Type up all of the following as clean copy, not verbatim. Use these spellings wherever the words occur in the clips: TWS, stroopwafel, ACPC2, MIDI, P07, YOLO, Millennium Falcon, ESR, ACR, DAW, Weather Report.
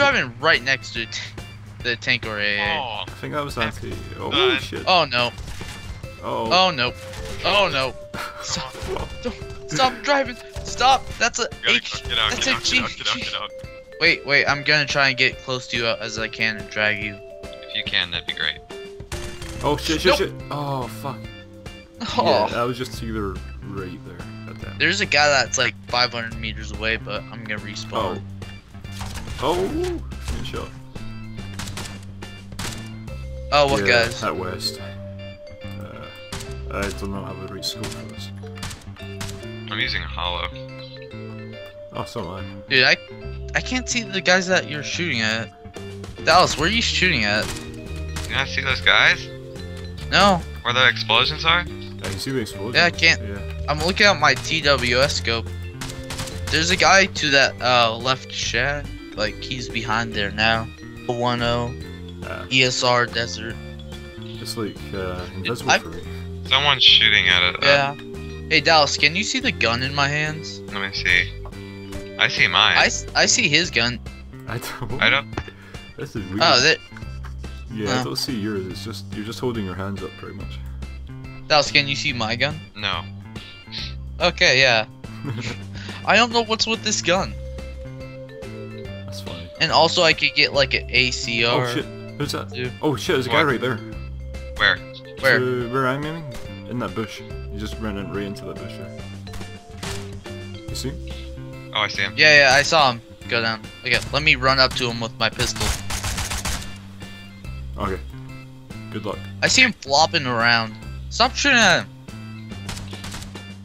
driving right next to the tank or AA. I think I was on C. Oh shit. Oh no. Oh. Oh no. Oh no. Stop. Don't. Stop driving. Stop. That's a H. That's a G. Wait. I'm gonna try and get close to you as I can and drag you. If you can, that'd be great. Oh shit, shit. Oh fuck. Oh. Yeah, I was just either right there. There's a guy that's like 500 meters away, but I'm gonna respawn. Oh. Good shot. Oh, what guys? At west. I don't know how to reach school for this. I'm using hollow. Oh, so am I. Dude, I can't see the guys that you're shooting at. Dallas, where are you shooting at? You not see those guys? No. Where the explosions are? Yeah, you see the explosions? Yeah, I can't. Yeah. I'm looking at my TWS scope. There's a guy to that left shack. Like, he's behind there now. 1-0. ESR desert. It's like invisible for me. Someone's shooting at it. Yeah. Hey, Dallas, can you see the gun in my hands? Let me see. I see mine. I see his gun. I don't. This is weird. Oh, that. Yeah, no. I don't see yours. It's just you're just holding your hands up pretty much. Dallas, can you see my gun? No. Okay, yeah. I don't know what's with this gun. That's fine. And also, I could get like an ACR. Oh shit! Who's that? Dude. Oh shit! There's a guy right there. Where? Where? So, where I'm aiming? In that bush. You just ran in right into that bush there. You see him? Oh, I see him. Yeah, I saw him go down. Okay, let me run up to him with my pistol. Okay. Good luck. I see him flopping around. Stop shooting at him.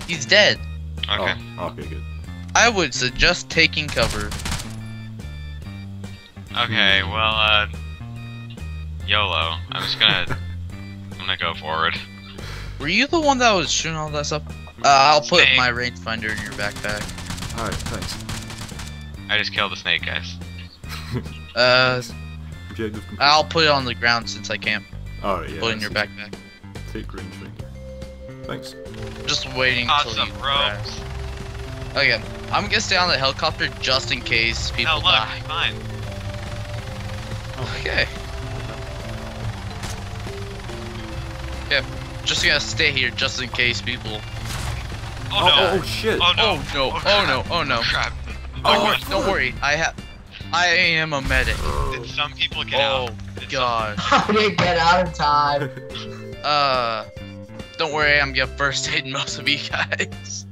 He's dead. Okay. Oh, okay, good. I would suggest taking cover. Okay, well, YOLO. I'm just gonna... I'm gonna go forward. Were you the one that was shooting all that stuff? I'll put my rangefinder in your backpack. Alright, thanks. I just killed the snake, guys. I'll put it on the ground since I can't. Alright, yeah. Put it in your backpack. Take rangefinder. Thanks. Just waiting until you crash. Okay, I'm gonna stay on the helicopter just in case people die. No, mine. Okay. Yeah, just gonna stay here just in case people. Oh no! Oh shit! Oh no! Oh no! Oh no! Crap! Oh, don't worry. I am a medic. Did some people get out? Oh god! How did we get out of time? Don't worry. I'm gonna first aid most of you guys.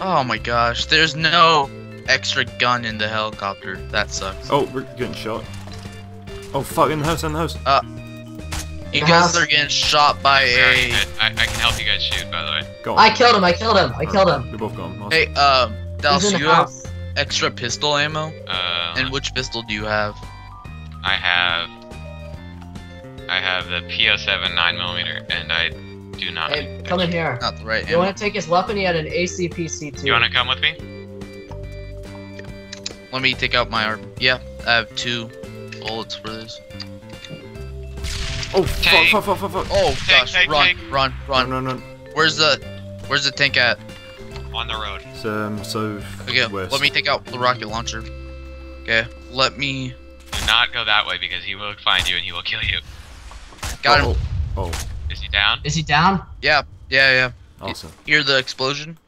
Oh my gosh! There's no extra gun in the helicopter. That sucks. Oh, we're getting shot. Oh fuck! In the house! In the house! You guys are getting shot by a... I can help you guys shoot, by the way. Go on. I killed him. You're both gone. Awesome. Hey, Dallas, do you have extra pistol ammo? And which pistol do you have? I have the P07 9mm, and I do not... Hey, come in here. Not the right ammo. You want to take his weapon? He had an ACPC2. You want to come with me? Let me take out my arm. Yeah, I have 2 bullets for this. Oh tank. Fuck. Oh tank, gosh, tank, run. Where's the tank at? On the road. So okay, west. Let me take out the rocket launcher. Okay, let me... Do not go that way because he will find you and he will kill you. Got him. Oh. Is he down? Yeah. Awesome. Hear the explosion?